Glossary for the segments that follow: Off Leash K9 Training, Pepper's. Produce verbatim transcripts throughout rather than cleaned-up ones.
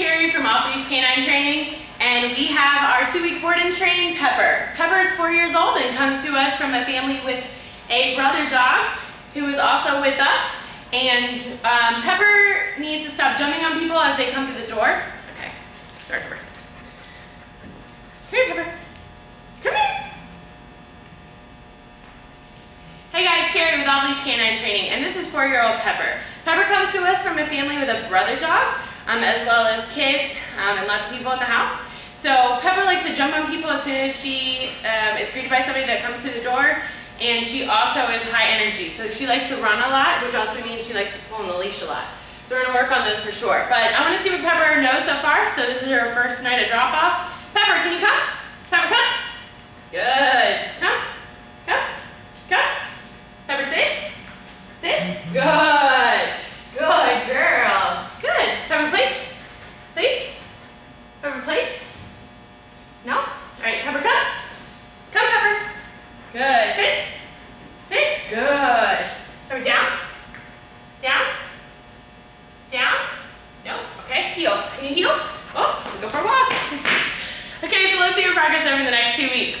Carrie from Off Leash K nine Training, and we have our two-week board and train Pepper. Pepper is four years old and comes to us from a family with a brother dog who is also with us. And um, Pepper needs to stop jumping on people as they come through the door. Okay, sorry, Pepper. Come here, Pepper. Come here. Hey guys, Carrie with Off Leash K nine Training, and this is four-year-old Pepper. Pepper comes to us from a family with a brother dog, um, as well as kids um, and lots of people in the house. So Pepper likes to jump on people as soon as she um, is greeted by somebody that comes through the door. And she also is high energy, so she likes to run a lot, which also means she likes to pull on the leash a lot. So we're going to work on those for sure. But I want to see what Pepper knows so far. So this is her first night of drop-off. Pepper, can you come? Pepper, come. Good. Come. Come. Come. Pepper, sit. Sit. Good. Good girl. Good. Pepper, please. Please. Pepper, please. No? All right. Pepper, come. Come, Pepper. Good. Sit. Sit. Good. Pepper, down. Down. Down. No. Okay. Heel. Can you heel? Oh, we'll go for a walk. Okay, so let's see your progress over the next two weeks.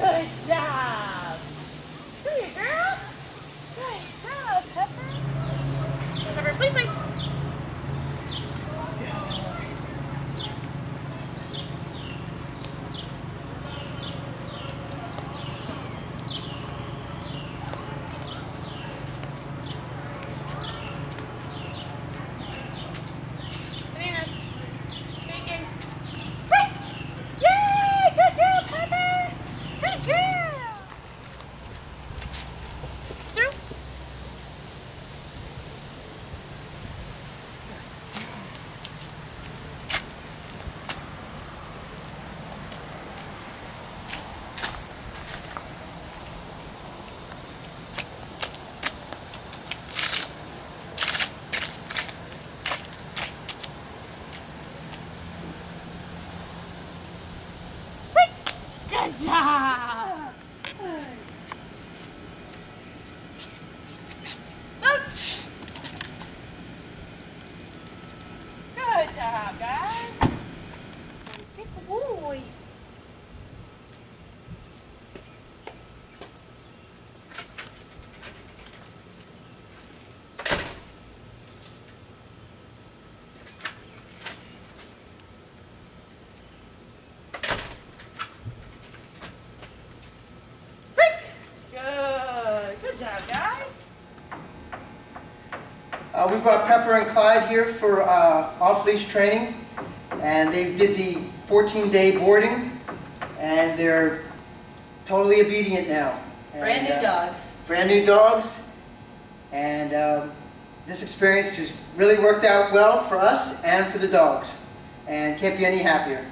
Good job! Good job! Look. Good job, guys! Good boy! Good job, guys. Uh, we've got Pepper and Clyde here for uh, Off Leash Training, and they did the fourteen day boarding, and they're totally obedient now. And, brand new uh, dogs. Brand new dogs, and um, this experience has really worked out well for us and for the dogs, and can't be any happier.